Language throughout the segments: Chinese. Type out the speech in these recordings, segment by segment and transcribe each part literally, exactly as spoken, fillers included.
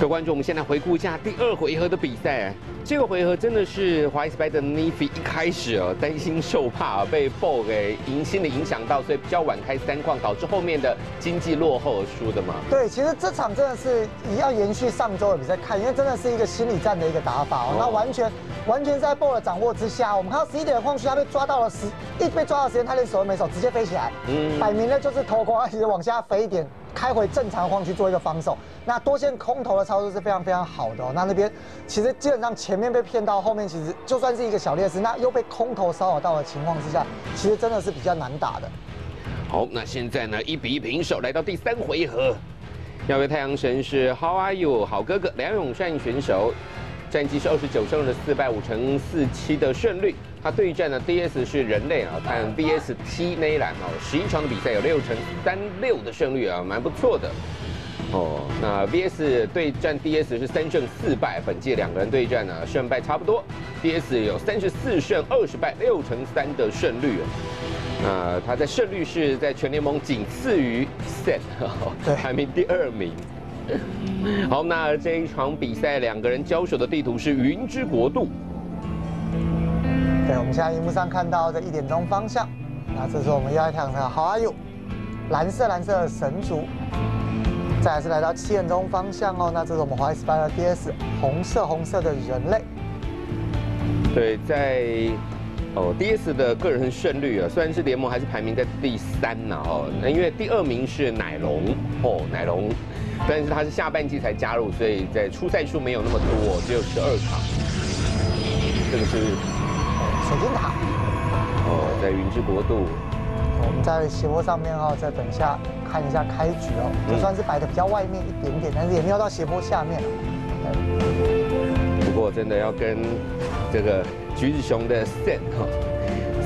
各位观众，我们现在回顾一下第二回合的比赛。这个回合真的是华裔 Spider NiFi 一开始啊担心受怕，被 Bo 给迎新的影响到，所以比较晚开三框，导致后面的经济落后输的嘛。对，其实这场真的是要延续上周的比赛看，因为真的是一个心理战的一个打法哦。那完全完全在 Bo 的掌握之下，我们看到十一点的矿区，他被抓到了时，一被抓到的时间，他连手都没手，直接飞起来，嗯，摆明了就是投空，直接往下飞一点。 开回正常框去做一个防守，那多线空投的操作是非常非常好的哦。那那边其实基本上前面被骗到，后面其实就算是一个小劣势，那又被空投骚扰到的情况之下，其实真的是比较难打的。好，那现在呢一比一平手，来到第三回合，要为太阳神是 How are you 好哥哥梁永善选手，战绩是二十九胜的四败五成四七的胜率。他对战的 D S 是人类啊，但 D S T 那一栏哦，十一场的比赛有六成三六的胜率啊，蛮不错的。哦，那 V S 对战 D S 是三胜四败，本届两个人对战呢、啊，胜败差不多。D S 有三十四胜二十败，六成三的胜率、啊。 呃，他在胜率是在全联盟仅次于 Sam， 排名第二名。好，那这一场比赛两个人交手的地图是云之国度。对，我们现在荧幕上看到的一点钟方向，那这是我们要来讲的 How are you， 蓝色蓝色的神族。再来是来到七点钟方向哦，那这是我们华裔 Spider D S， 红色红色的人类。对，在。 哦 ，D S 的个人胜率啊，虽然是联盟还是排名在第三呐、啊、哦，那因为第二名是乃龙哦，乃龙，但是他是下半季才加入，所以在出赛数没有那么多，只有十二场。这个是水晶塔哦，在云之国度。我们在斜坡上面哦，再等一下看一下开局哦，就算是摆的比较外面一点点，但是也没有到斜坡下面。不过真的要跟这个。 橘子熊的 Sam 哈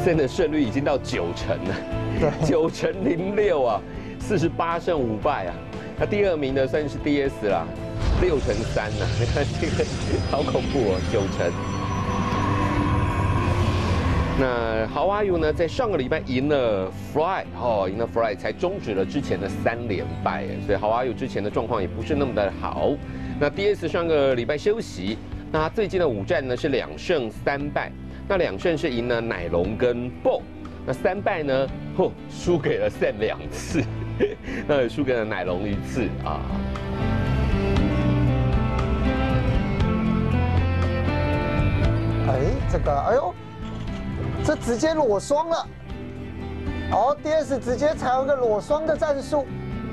，Sam 的胜率已经到九成了，九成零六啊，四十八胜五败啊。那第二名的算是 D S 啦，六成三呐，你看这个好恐怖哦，九成。那 How are you 呢？在上个礼拜赢了 Fly 哦，赢了 Fly 才终止了之前的三连败，所以 How are you 之前的状况也不是那么的好。那 D S 上个礼拜休息。 那他最近的五战呢是两胜三败，那两胜是赢了乃龙跟 Ball， 那三败呢，嚯、哦，输给了 Sam 两次，那也输给了乃龙一次啊。哎，这个，哎呦，这直接裸双了，哦 ，D S 直接采用一个裸双的战术。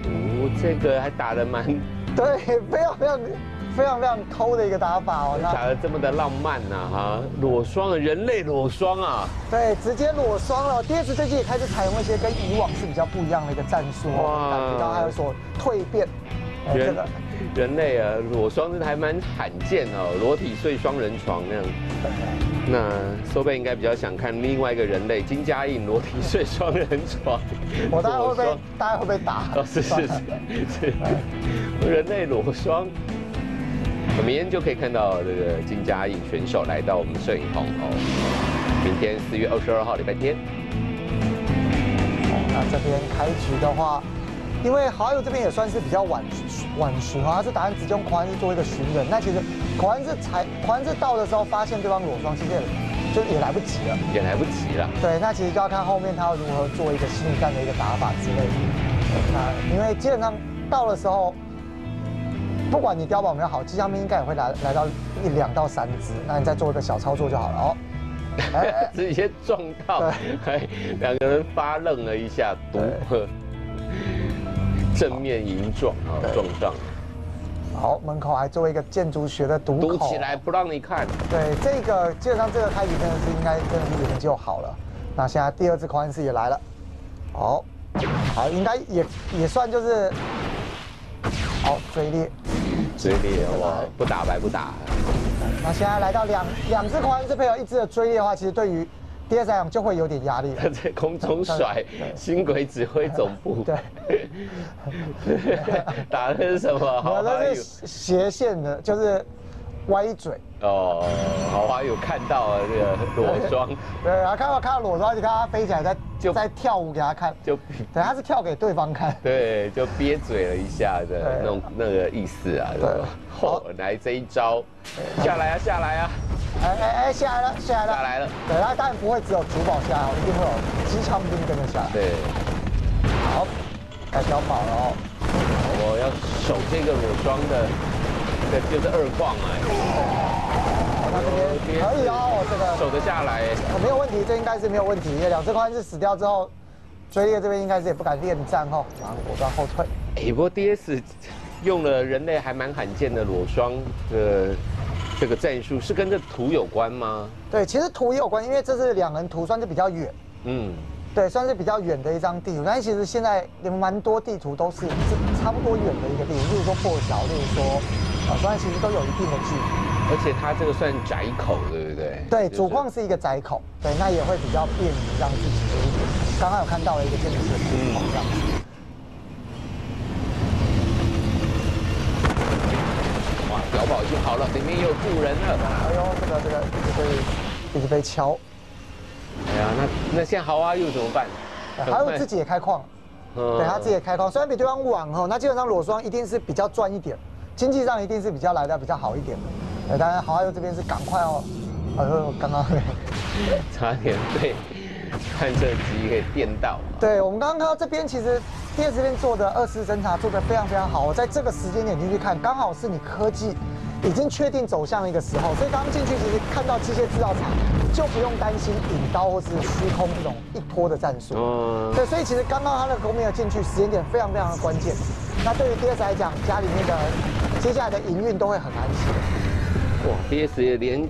哦，这个还打得蛮，对，不要不要。 非常非常抠的一个打法哦，打得这么的浪漫呐、啊、哈！裸双啊，人类裸双啊，对，直接裸双了。D S 最近也开始采用一些跟以往是比较不一样的一个战术哦，感觉到还有所蜕变。人、这个、人类啊，裸双真的还蛮罕见哦，裸体睡双人床那样。那收贝应该比较想看另外一个人类金嘉映裸体睡双人床。我大概会被大概会被打。哦，是是是是，人类裸双。 明天就可以看到这个金嘉映选手来到我们摄影棚哦。明天四月二十二号礼拜天。那这边开局的话，因为好友这边也算是比较晚晚巡啊，他是打算直接用狂人是做一个巡人。那其实狂人是才狂人是到的时候，发现对方裸双，其实就也来不及了，也来不及了。对，那其实就要看后面他要如何做一个心理战的一个打法之类的。那因为基本上到的时候。 不管你碉堡没有好，机枪兵应该也会来来到一两到三只，那你再做一个小操作就好了哦。直接撞到，两个人发愣了一下，毒正面迎撞啊，撞上。好，门口还作为一个建筑学的毒口，堵起来不让你看。对，这个基本上这个开局真的是应该真的是研究好了。那现在第二只狂人士也来了，好，好应该也也算就是，好追猎。 追猎哇，不打白不打。那现在来到两两只狂人是配合一只的追猎的话，其实对于 D S 来讲就会有点压力。在空中甩新鬼指挥总部。对，打的是什么？好，那是斜线的，就是歪嘴。哦，好啊，有看到啊，这个裸妆。对啊，看到看到裸妆，就看他飞起来在就在跳舞给他看。就对，他是跳给对方看。对，就憋嘴了一下的那种那个意思啊。对。嚯，来这一招，下来啊，下来啊！哎哎哎，下来了，下来了，下来了。对，他当然不会只有主保下来，一定会有机枪兵跟着下来。对。好，该小跑了哦。我要守这个裸妆的。 这就是二矿哎，可以哦，这个守得下来，没有问题，这应该是没有问题。两只宽是死掉之后，追猎这边应该是也不敢恋战哦，然后果断后退。哎，不过 D S 用了人类还蛮罕见的裸双的这个战术，是跟这图有关吗？对，其实图也有关，因为这是两人图，算是比较远。嗯，对，算是比较远的一张地图。但其实现在有蛮多地图都是差不多远的一个地图，例如说破晓，例如说。 所以其实都有一定的距离，而且它这个算窄口，对不对？对，主矿是一个窄口，对，那也会比较便于让自己有一点。刚刚有看到了一个建筑师的这样子。哇，碉堡就好了，里面也有住人了。哎呦，这个这个一直被一直被敲。哎呀，那那现在豪啊又怎么办？豪又自己也开矿，对，他自己也开矿，虽然比对方晚哦，那基本上裸双一定是比较赚一点。 经济上一定是比较来的比较好一点的，当然好啊，又这边是赶快哦，哎呦，刚刚差点被探测机给电到。对，我们刚刚看到这边，其实第二这边做的二次侦查做得非常非常好。我在这个时间点进去看，刚好是你科技已经确定走向一个时候，所以刚刚进去其实看到机械制造厂，就不用担心引刀或是虚空这种一波的战术。嗯。对，所以其实刚刚他那个攻没有进去，时间点非常非常的关键。那对于 D S 来讲，家里面的。 接下来的营运都会很安心。哇 ，D S 也连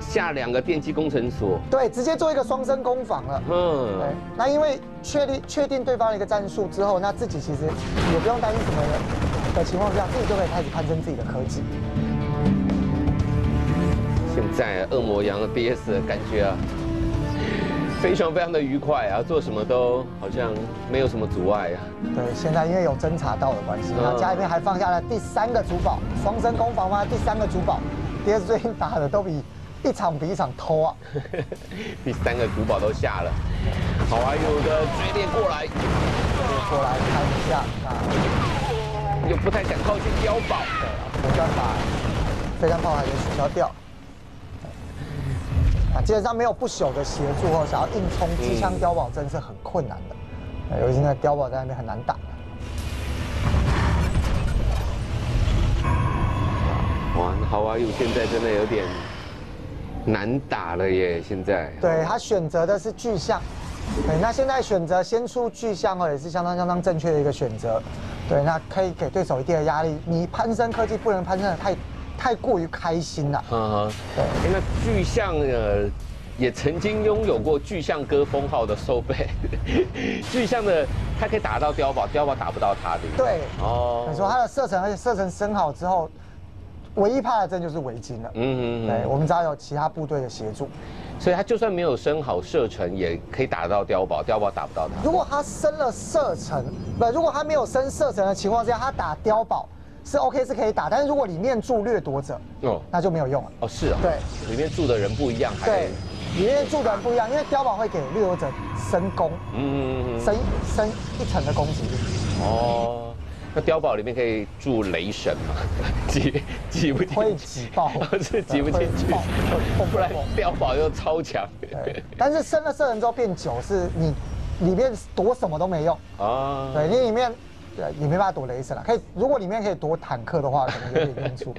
下两个电机工程所，对，直接做一个双生工坊了。嗯，对。那因为确定确定对方的一个战术之后，那自己其实也不用担心什么的情况下，自己就可以开始攀升自己的科技。现在恶魔羊的 D S 的感觉啊，非常非常的愉快啊，做什么都好像没有什么阻碍啊。 对，现在因为有侦查到的关系，然后家里面还放下了第三个珠宝，双生工坊嘛，第三个珠宝。D S 最近打的都比一场比一场偷啊，第三个珠宝都下了。好啊，有个追猎过来，过来看一下啊，又不太想靠近碉堡，对，没办法，飞弹炮还是取消掉。啊，基本上没有不朽的协助后，想要硬冲机枪碉堡真是很困难的。 尤其那碉堡在那边很难打。哇，好啊，又现在真的有点难打了耶！现在。对他选择的是巨象，对，那现在选择先出巨象哦，也是相当相当正确的一个选择。对，那可以给对手一定的压力。你攀升科技不能攀升的太太过于开心了。嗯，对。那巨象呃。 也曾经拥有过巨象哥封号的兽背，巨象的他可以打到碉堡，碉堡打不到他的。对，哦，你说他的射程，而且射程升好之后，唯一怕的阵就是围巾了。嗯嗯嗯，对，我们只要有其他部队的协助，所以他就算没有升好射程，也可以打到碉堡，碉堡打不到他。如果他升了射程，不，如果他没有升射程的情况之下，他打碉堡。 是 OK 是可以打，但是如果里面住掠夺者，哦，那就没有用了。哦，是啊，对，里面住的人不一样，对，里面住的人不一样，因为碉堡会给掠夺者升攻，嗯，升升一层的攻击力。哦，那碉堡里面可以住雷神嘛？挤挤不进去，会挤爆，是挤不进去，不然碉堡又超强。对，但是升了射程之后变久，是你里面躲什么都没用啊，对，你里面。 对，你没办法躲雷神了。可以，如果里面可以躲坦克的话，可能就可以用出。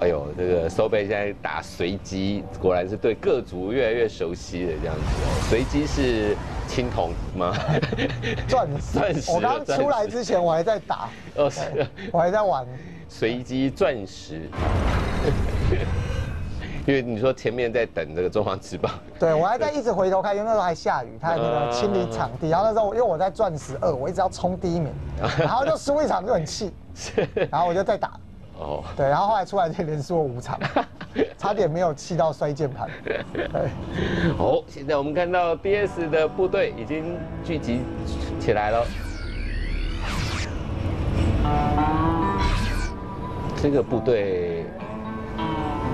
哎呦，这个收贝现在打随机，果然是对各族越来越熟悉的这样子。随机是青铜吗？钻石。钻石。我刚出来之前，我还在打。哦，是。我还在玩。随机钻石。因为你说前面在等这个中华之棒，对我还在一直回头看，因为那时候还下雨，他还那个清理场地，然后那时候因为我在钻石二，我一直要冲第一名，然后就输一场就很气，然后我就再打，哦，对，然后后来出来就连输了五场，差点没有气到摔键盘。对，哦，现在我们看到 D S 的部队已经聚集起来了，这个部队。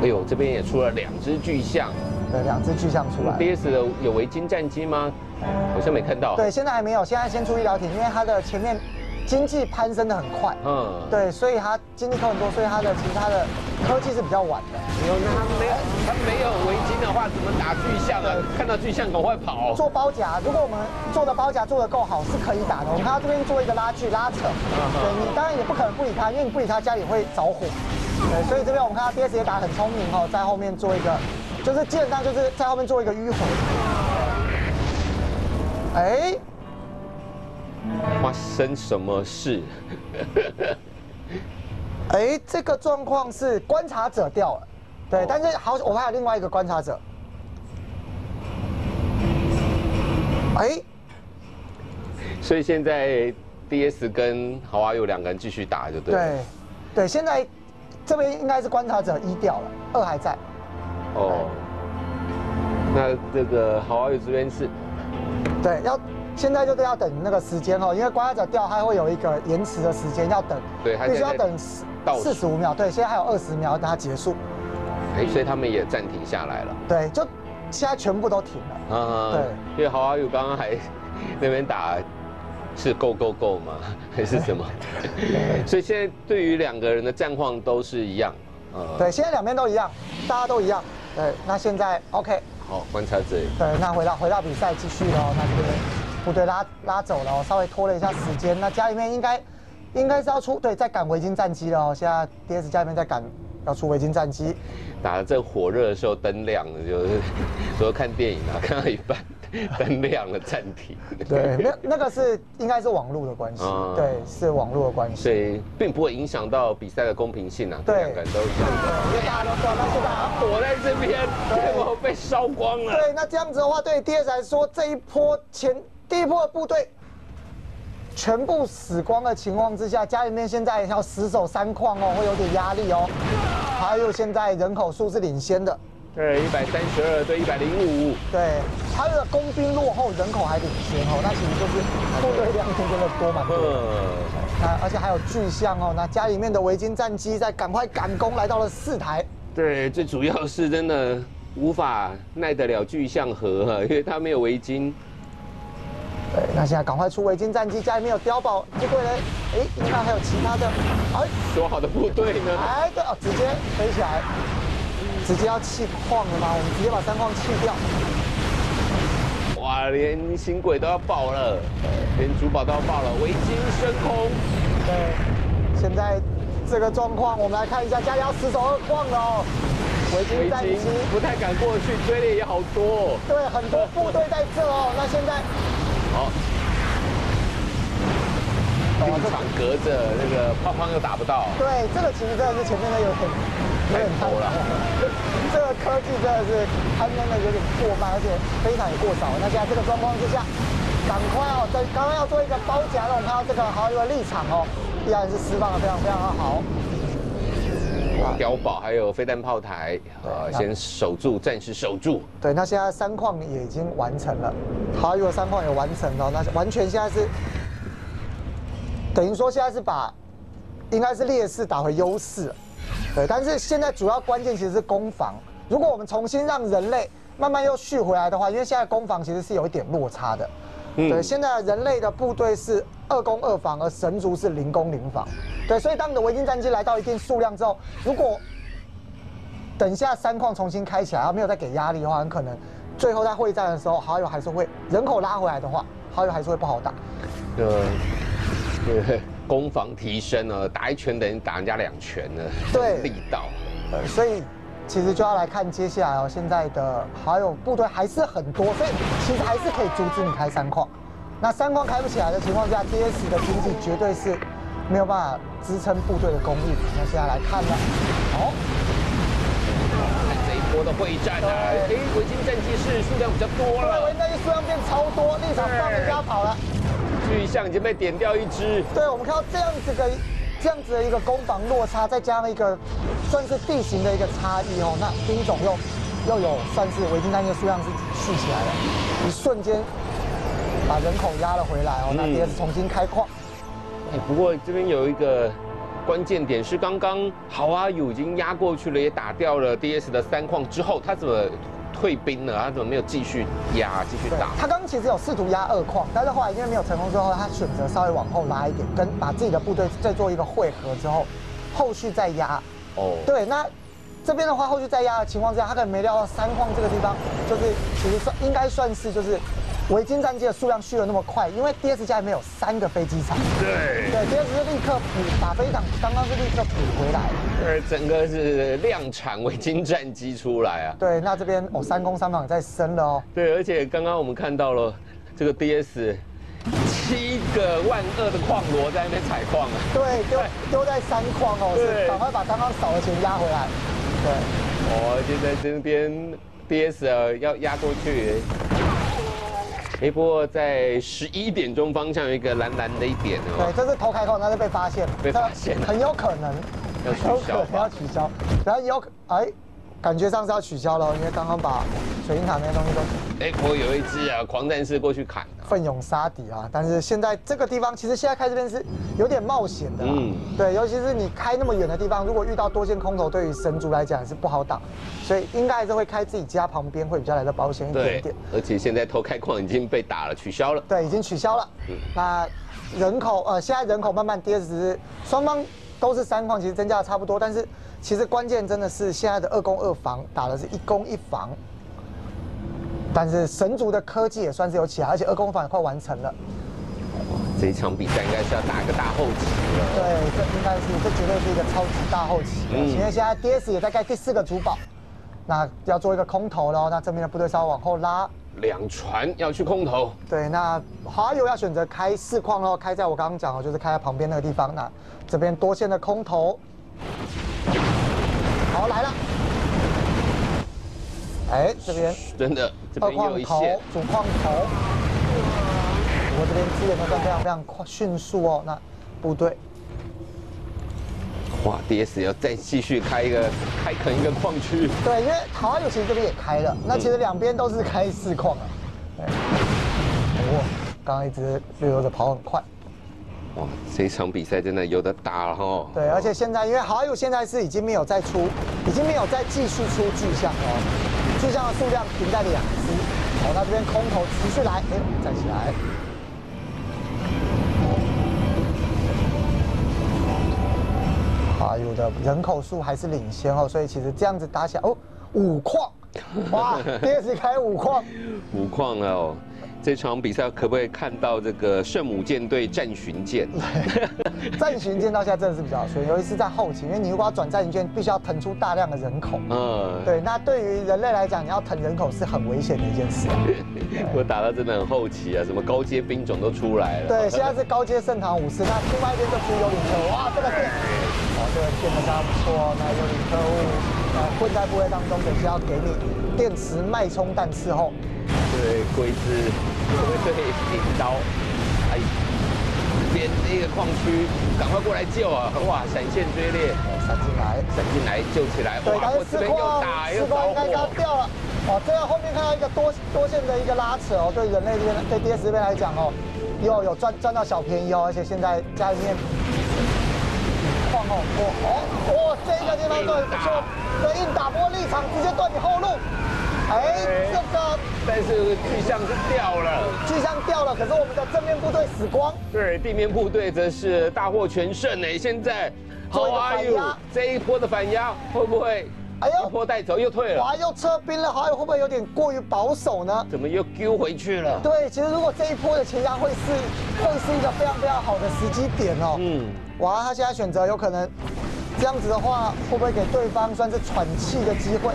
哎呦，这边也出了两只巨象。对，两只巨象出来。D S 的有维京战机吗？好像没看到。对，现在还没有，现在先出医疗艇，因为它的前面经济攀升的很快。嗯。对，所以它经济扣很多，所以它的其实它的科技是比较晚的。没有，那它没有，它没有维京的话，怎么打巨象啊？看到巨象赶快跑。做包夹，如果我们做的包夹做得够好，是可以打的。我们看到这边做一个拉锯拉扯，对你当然也不可能不理它，因为你不理它家里会着火。 对，所以这边我们看到 D S 也打很聪明哦，在后面做一个，就是基本上就是在后面做一个迂回。哎，发生什么事？哎，这个状况是观察者掉了，对，但是好，我还有另外一个观察者。哎，所以现在 D S 跟豪阿有两个人继续打就对了。对，对，现在。 这边应该是观察者一掉了，二还在。哦，那这个好啊，有这边是，对，要现在就是要等那个时间哦，因为观察者掉，它会有一个延迟的时间要等，对，必须要等四十五秒，对，现在还有二十秒等它结束。哎、欸，所以他们也暂停下来了。对，就现在全部都停了。啊，对，因为好啊，有刚刚还那边打。 是 go go go 吗？还是什么？所以现在对于两个人的战况都是一样。呃，对，现在两边都一样，大家都一样。对，那现在 OK。好，观察者。对，那回到回到比赛继续喽。那这边部队拉拉走了，稍微拖了一下时间。那家里面应该应该是要出对，在赶维京战机了。现在 D S 家里面在赶要出维京战机。打正火热的时候灯亮了，就是说看电影啊，看到一半。 灯亮了，暂停。对，那那个是应该是网络的关系，嗯、对，是网络的关系，所以并不会影响到比赛的公平性啊。对，两个人都一样，因为大家都知道，那现在躲在这边，结果被烧光了。对，那这样子的话，对 D S 来说，这一波前第一波的部队全部死光的情况之下，家里面现在要死守三矿哦，会有点压力哦。还有现在人口数是领先的。 对，一百三十二对一百零五。对，他的工兵落后，人口还领先哦，那其实就是部队量真的多蛮多的。那而且还有巨象哦，那家里面的维京战机在赶快赶工，来到了四台。对，最主要是真的无法耐得了巨象核啊，因为他没有维京。对，那现在赶快出维京战机，家里面有碉堡部队嘞，哎，应该还有其他的，哎，说好的部队呢？哎，对哦，直接飞起来。 直接要弃矿了吗？我们直接把三矿弃掉。哇，连新轨都要爆了，连主堡都要爆了，维京升空。对，现在这个状况，我们来看一下，家里要死守二矿了哦。维京战机不太敢过去，追猎也好多、哦。对，很多部队在这哦。那现在，好，立场隔着那个胖胖又打不到。对，这个其实真的是前面的有点。 太丑了，这个科技真的是攀登的有点过慢，而且非常也过少。那现在这个状况之下，赶快哦，在刚刚要做一个包夹了，我们看到这个好友的立场哦，依然是释放的非常非常的好。碉堡还有飞弹炮台，呃，先守住，暂时守住。对，那现在三矿也已经完成了，好友的三矿也完成了，那完全现在是等于说现在是把应该是劣势打回优势。 对，但是现在主要关键其实是攻防。如果我们重新让人类慢慢又续回来的话，因为现在攻防其实是有一点落差的。嗯、对，现在人类的部队是二攻二防，而神族是零攻零防。对，所以当你的维京战机来到一定数量之后，如果等一下三矿重新开起来，然后没有再给压力的话，很可能最后在会战的时候，好友还是会人口拉回来的话，好友还是会不好打。呃，对。 攻防提升了，打一拳等于打人家两拳了，对，力道。呃，所以其实就要来看接下来哦，现在的好友部队还是很多，所以其实还是可以阻止你开三矿。那三矿开不起来的情况下 ，D S 的经济绝对是没有办法支撑部队的攻力。那现在来看了，好、哦，看这一波的会战啊，哎欸，维京战机是数量比较多了，维京战机数量变超多，立场放人家跑了。 巨象已经被点掉一只。对，我们看到这样子的、这样子的一个攻防落差，再加上一个算是地形的一个差异哦，那兵种又又有算是维京战机的数量是蓄起来了，一瞬间把人口压了回来哦。那 D S 重新开矿。哎、嗯欸，不过这边有一个关键点是刚刚 How are you 已经压过去了，也打掉了 D S 的三框之后，他怎么退兵了？他怎么没有继续压、继续打？他刚刚其实有试图压二框，但是后来因为没有成功之后，他选择稍微往后拉一点，跟把自己的部队再做一个汇合之后，后续再压。哦，对，那。 这边的话，后续再压的情况之下，他可能没料到三框这个地方，就是其实算应该算是就是维京战机的数量续的那么快，因为 D S 家里面有三个飞机场，对对 ，D S 是立刻补把飞机场刚刚是立刻补回来，呃，整个是量产维京战机出来啊，对，那这边哦三攻三防也在升了哦，对，而且刚刚我们看到了这个 D S。 七个万恶的矿螺在那边采矿啊！对，丢丢在三矿哦，是赶快把刚刚少的钱压回来。对，哦，就在这边 D S 啊要压过去。哎，不过在十一点钟方向有一个蓝蓝的一点哦。对，这是偷开矿，但是被发现了，被发现了，很有可能要取消，要取消，然后有哎。 感觉上是要取消了，因为刚刚把水晶塔那些东西都……哎，我有一只啊，狂战士过去砍、啊，奋勇杀敌啊！但是现在这个地方，其实现在开这边是有点冒险的啦。嗯，对，尤其是你开那么远的地方，如果遇到多线空投，对于神族来讲是不好挡，所以应该还是会开自己家旁边会比较来的保险一点点。而且现在偷开矿已经被打了，取消了。对，已经取消了。嗯，那人口呃，现在人口慢慢跌，只是双方都是三矿，其实增加的差不多，但是。 其实关键真的是现在的二攻二防打的是一攻一防，但是神族的科技也算是有起来，而且二攻防也快完成了。这一场比赛应该是要打一个大后期了。对，这应该是这绝对是一个超级大后期。嗯。因为现在 D S 也在盖第四个主堡，那要做一个空投喽。那这边的部队稍微往后拉。两船要去空投。对，那华友要选择开四矿喽，开在我刚刚讲的，就是开在旁边那个地方。那这边多线的空投。 好来了，哎，这边真的二矿头、主矿头，我这边资源都算非常非常快迅速哦。那部队，哇 ，D S 要再继续开一个开垦一个矿区。对，因为好像有其实这边也开了，那其实两边都是开四矿啊。哇，刚刚一直掠夺者跑很快。 哇，这场比赛真的有的打了哈！对，而且现在因为好友现在是已经没有再出，已经没有再继续出巨象哦，巨象的数量停在两只。好，那这边空投持续来，哎，站起来。好友的人口数还是领先哦，所以其实这样子打起来哦，五矿，哇，第二次开五矿，五矿了哦。 这场比赛可不可以看到这个圣母舰对战巡舰？战巡舰到现在真的是比较衰，尤其是在后期，因为你如果要转战巡舰，必须要腾出大量的人口。嗯，对，那对于人类来讲，你要腾人口是很危险的一件事。我打到真的很后期啊，什么高阶兵种都出来了。对，现在是高阶圣堂武士，那另外一边就是幽灵特务。哇，这个剑，哦，这个剑非常不错。那幽灵特务，呃，混在部位当中，等一下要给你电池脉冲弹伺候。 对，龟子，对，引刀，哎，这边那个矿区，赶快过来救啊！哇，闪现追猎，闪进来，闪进来，救起来！对，但是四矿，四矿应该刚掉了。哦，这个后面看到一个多多线的一个拉扯哦，对人类这边，对 D S 这边来讲哦，又有赚赚到小便宜哦，而且现在家里面矿哦，哦，哦，这一个地方对不错，对，硬打波立场直接断你后路。 哎，这个，但是巨象是掉了，巨象掉了，可是我们的正面部队死光，对，地面部队则是大获全胜哎，现在 How are you 这一波的反压会不会？ 哎呦，一波带走又退了，哇，又撤兵了，好友会不会有点过于保守呢？怎么又丢回去了？对，其实如果这一波的前压会是会是一个非常非常好的时机点哦。嗯，哇，他现在选择有可能这样子的话，会不会给对方算是喘气的机会？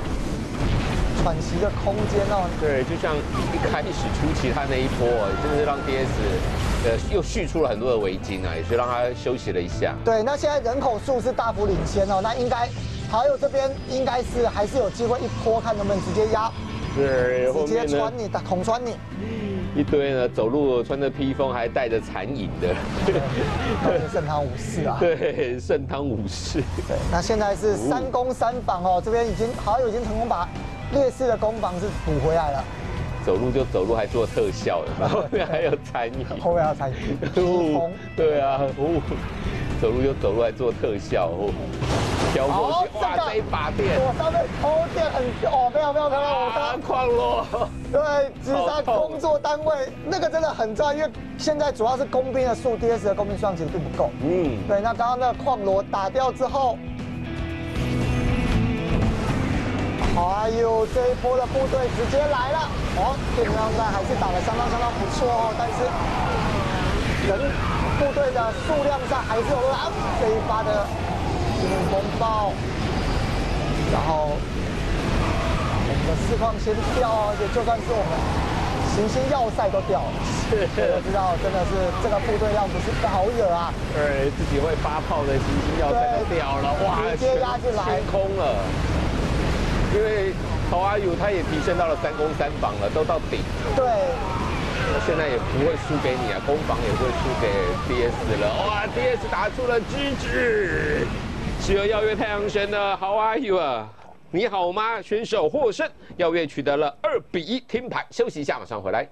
喘息的空间哦，对，就像一开始初期他那一波，真的是让 D S 呃又蓄出了很多的围巾啊，也是让他休息了一下。对，那现在人口数是大幅领先哦，那应该好友这边应该是还是有机会一波，看能不能直接压，对，直接穿你打捅穿你。一堆呢，走路穿着披风还带着残影的，圣堂武士啊，对，圣堂武士。对，那现在是三攻三防哦，这边已经好友已经成功把。 劣势的攻防是补回来了，走路就走路，还做特效，然后面还有残影，后面还有残影，对啊，哦，走路就走路来做特效哦，飘过去，哇，这一把电，我上面偷电很哦，非常非常漂亮，我刚矿落，对，只是他工作单位那个真的很赞，因为现在主要是工兵的数 ，D S 的工兵数量其实并不够，嗯，对，那刚刚那个矿螺打掉之后。 哎呦，这一波的部队直接来了！哦，电光弹还是打得相当相当不错哦，但是人部队的数量上还是有啊，这一发的精灵风暴，然后我们的四矿先掉，而且就算是我们行星要塞都掉了，是，我知道真的是这个部队量不是好惹啊，对，自己会发炮的行星要塞都掉了，哇，直接压进来，天空了。 因为 How are you 他也提升到了三攻三防了，都到顶。对，现在也不会输给你啊，攻防也不会输给 D S 了。哇 ，D S 打出了 G G， 是由邀约太阳神的 How are you 啊，你好吗？选手获胜，邀约取得了二比一听牌。休息一下，马上回来。